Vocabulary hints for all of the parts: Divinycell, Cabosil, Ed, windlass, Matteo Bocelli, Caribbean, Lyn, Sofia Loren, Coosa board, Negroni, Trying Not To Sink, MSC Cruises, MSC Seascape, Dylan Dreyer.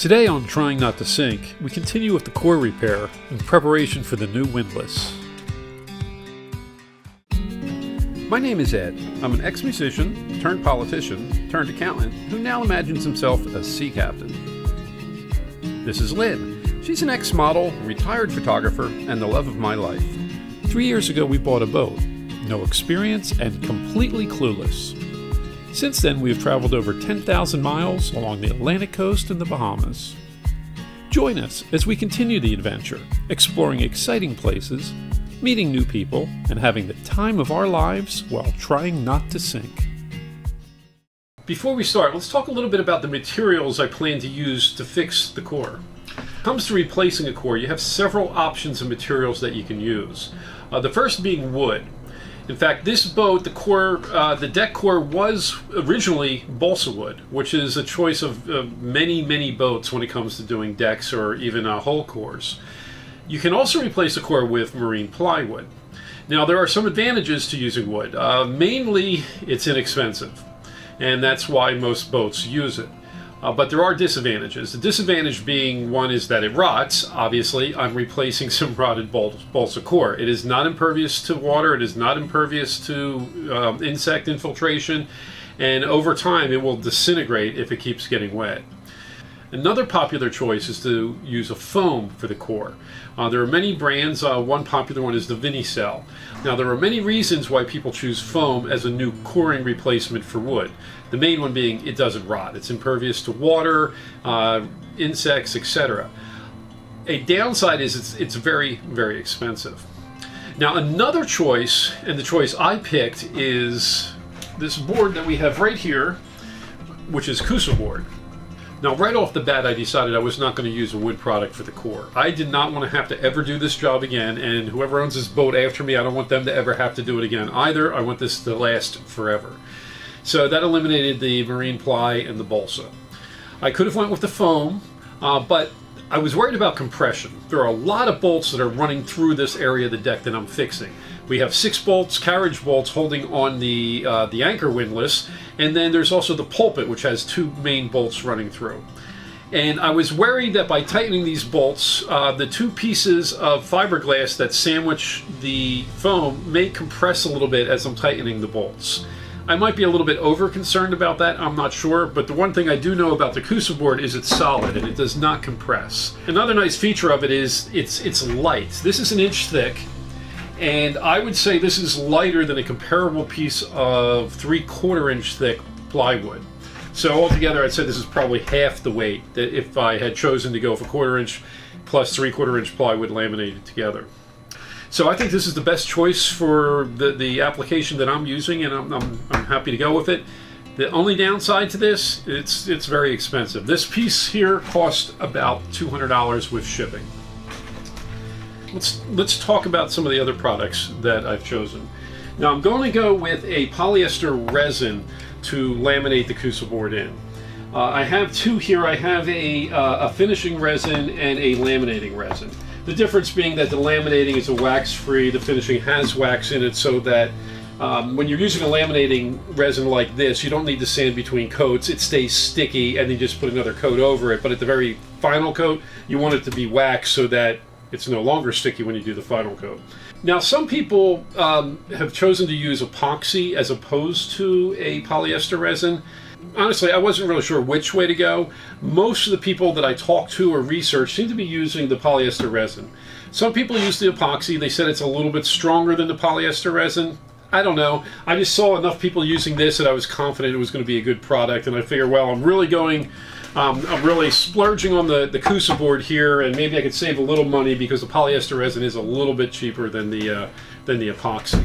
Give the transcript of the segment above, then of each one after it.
Today on Trying Not To Sink, we continue with the core repair in preparation for the new windlass. My name is Ed. I'm an ex-musician, turned politician, turned accountant, who now imagines himself as sea captain. This is Lyn. She's an ex-model, retired photographer, and the love of my life. 3 years ago we bought a boat. No experience and completely clueless. Since then, we have traveled over 10,000 miles along the Atlantic coast and the Bahamas. Join us as we continue the adventure, exploring exciting places, meeting new people, and having the time of our lives while trying not to sink. Before we start, let's talk a little bit about the materials I plan to use to fix the core. When it comes to replacing a core, you have several options of materials that you can use. The first being wood. In fact, this boat, the deck core was originally balsa wood, which is a choice of many boats when it comes to doing decks or even hull cores. You can also replace the core with marine plywood. Now, there are some advantages to using wood. Mainly, it's inexpensive, and that's why most boats use it. But there are disadvantages. The disadvantage being, one is that it rots. Obviously, I'm replacing some rotted balsa core. It is not impervious to water. It is not impervious to insect infiltration. And over time, it will disintegrate if it keeps getting wet. Another popular choice is to use a foam for the core. There are many brands. One popular one is the Divinycell. Now, there are many reasons why people choose foam as a new coring replacement for wood. The main one being it doesn't rot. It's impervious to water, insects, etc. A downside is it's very expensive. Now, another choice, and the choice I picked, is this board that we have right here, which is Coosa board. Now, right off the bat, I decided I was not going to use a wood product for the core. I did not want to have to ever do this job again, and whoever owns this boat after me, I don't want them to ever have to do it again either. I want this to last forever. So that eliminated the marine ply and the balsa. I could have went with the foam, but I was worried about compression. There are a lot of bolts that are running through this area of the deck that I'm fixing. We have 6 bolts, carriage bolts, holding on the anchor windlass, and then there's also the pulpit, which has 2 main bolts running through. And I was worried that by tightening these bolts, the 2 pieces of fiberglass that sandwich the foam may compress a little bit as I'm tightening the bolts. I might be a little bit over-concerned about that, I'm not sure, but the one thing I do know about the Coosa board is it's solid and it does not compress. Another nice feature of it is it's light. This is an inch thick, and I would say this is lighter than a comparable piece of 3/4 inch thick plywood. So altogether, I'd say this is probably half the weight that if I had chosen to go for 1/4 inch plus 3/4 inch plywood laminated together. So I think this is the best choice for the application that I'm using, and I'm happy to go with it. The only downside to this, it's very expensive. This piece here cost about $200 with shipping. Let's talk about some of the other products that I've chosen. Now, I'm going to go with a polyester resin to laminate the Coosa board in. I have 2 here. I have a finishing resin and a laminating resin. The difference being that the laminating is a wax-free, the finishing has wax in it, so that when you're using a laminating resin like this, you don't need to sand between coats. It stays sticky, and then you just put another coat over it. But at the very final coat, you want it to be waxed so that it's no longer sticky when you do the final coat. Now, some people have chosen to use epoxy as opposed to a polyester resin. Honestly, I wasn't really sure which way to go. Most of the people that I talked to or researched seem to be using the polyester resin. Some people use the epoxy. They said it's a little bit stronger than the polyester resin. I don't know. I just saw enough people using this that I was confident it was going to be a good product, and I figured, well, I'm really splurging on the Coosa board here, and maybe I could save a little money because the polyester resin is a little bit cheaper than the epoxy.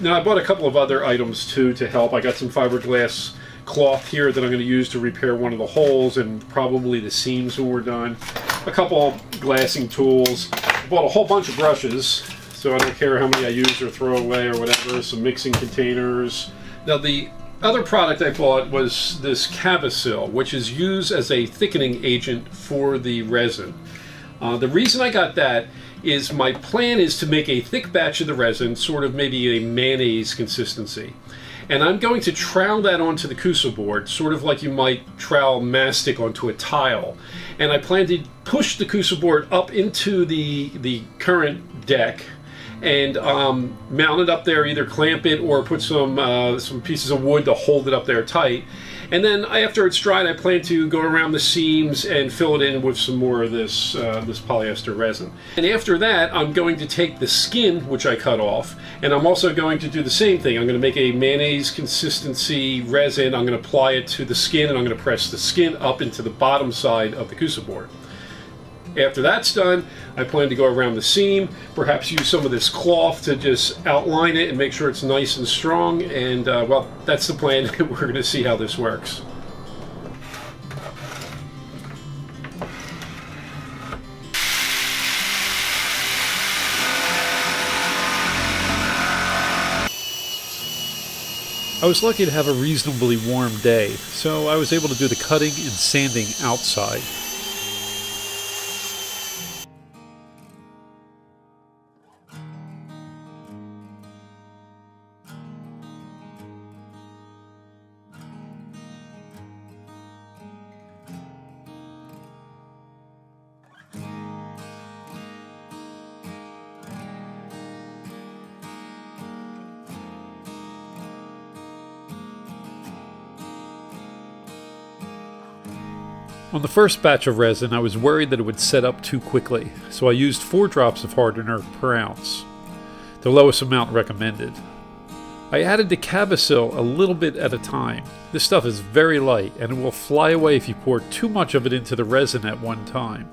Now, I bought a couple of other items too to help. I got some fiberglass cloth here that I'm going to use to repair one of the holes and probably the seams when we're done. A couple glassing tools. I bought a whole bunch of brushes, so I don't care how many I use or throw away or whatever. Some mixing containers. Now, the other product I bought was this Cabosil, which is used as a thickening agent for the resin. The reason I got that is my plan is to make a thick batch of the resin, sort of maybe a mayonnaise consistency. And I'm going to trowel that onto the Coosa board, sort of like you might trowel mastic onto a tile. And I plan to push the Coosa board up into the current deck and mount it up there, either clamp it or put some pieces of wood to hold it up there tight. And then after it's dried, I plan to go around the seams and fill it in with some more of this, this polyester resin. And after that, I'm going to take the skin, which I cut off, and I'm also going to do the same thing. I'm going to make a mayonnaise consistency resin. I'm going to apply it to the skin, and I'm going to press the skin up into the bottom side of the Coosa board. After that's done, I plan to go around the seam, perhaps use some of this cloth to just outline it and make sure it's nice and strong, and well, that's the plan. We're going to see how this works. I was lucky to have a reasonably warm day, so I was able to do the cutting and sanding outside. On the first batch of resin, I was worried that it would set up too quickly, so I used 4 drops of hardener per ounce, the lowest amount recommended. I added the Cabosil a little bit at a time. This stuff is very light, and it will fly away if you pour too much of it into the resin at one time.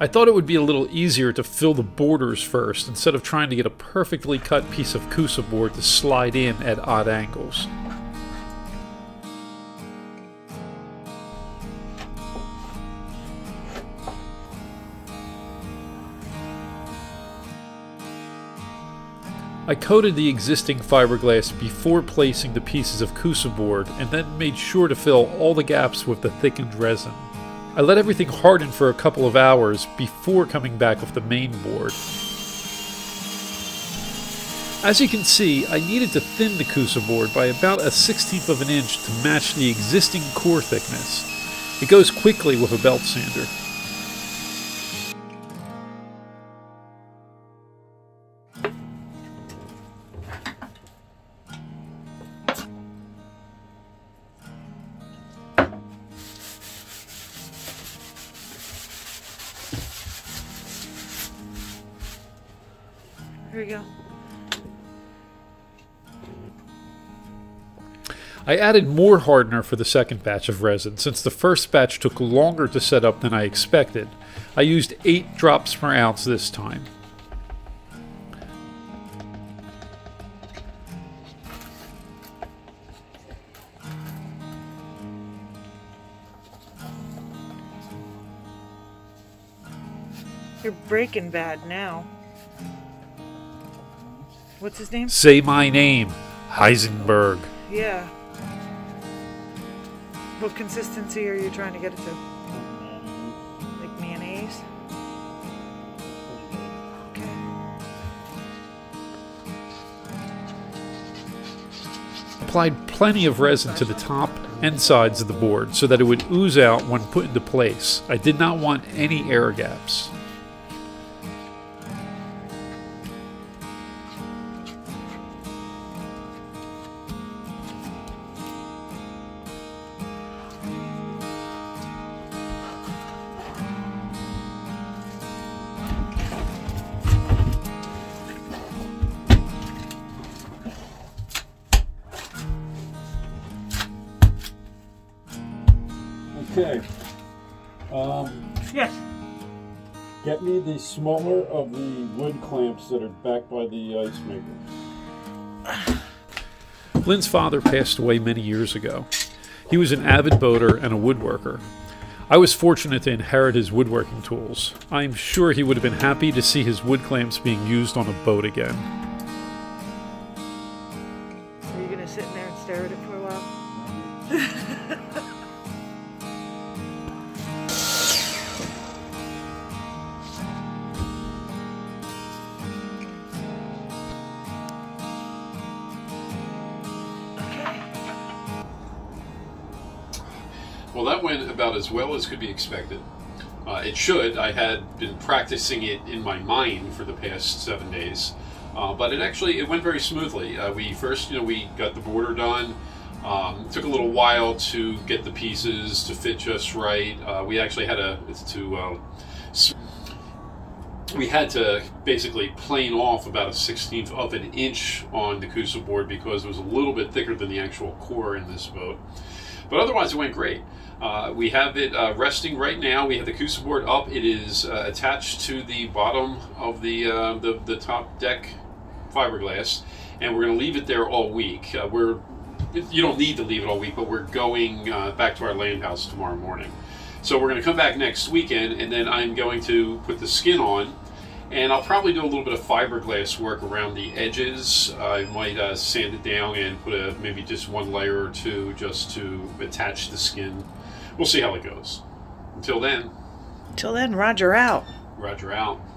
I thought it would be a little easier to fill the borders first instead of trying to get a perfectly cut piece of Coosa board to slide in at odd angles. I coated the existing fiberglass before placing the pieces of Coosa board and then made sure to fill all the gaps with the thickened resin. I let everything harden for a couple of hours before coming back with the main board. As you can see, I needed to thin the Coosa board by about 1/16 of an inch to match the existing core thickness. It goes quickly with a belt sander. Here we go. I added more hardener for the second batch of resin since the first batch took longer to set up than I expected. I used 8 drops per ounce this time. You're breaking bad now. What's his name? Say my name, Heisenberg. Yeah. What consistency are you trying to get it to? Like mayonnaise? Okay. Applied plenty of resin to the top and sides of the board so that it would ooze out when put into place. I did not want any air gaps. Okay. Yes. Get need the smaller of the wood clamps that are back by the ice maker. Lyn's father passed away many years ago. He was an avid boater and a woodworker. I was fortunate to inherit his woodworking tools. I'm sure he would have been happy to see his wood clamps being used on a boat again. Are you going to sit in there and stare at it for a while? Well, that went about as well as could be expected. It should. I had been practicing it in my mind for the past 7 days, but it went very smoothly. We got the border done. It took a little while to get the pieces to fit just right. We had to basically plane off about 1/16 of an inch on the Coosa board because it was a little bit thicker than the actual core in this boat. But otherwise, it went great. We have it resting right now. We have the Coosa board up. It is attached to the bottom of the top deck fiberglass, and we're going to leave it there all week. You don't need to leave it all week, but we're going back to our land house tomorrow morning. So we're going to come back next weekend, and then I'm going to put the skin on, and I'll probably do a little bit of fiberglass work around the edges. I might sand it down and put maybe just one layer or two just to attach the skin. We'll see how it goes. Until then. Roger out. Roger out.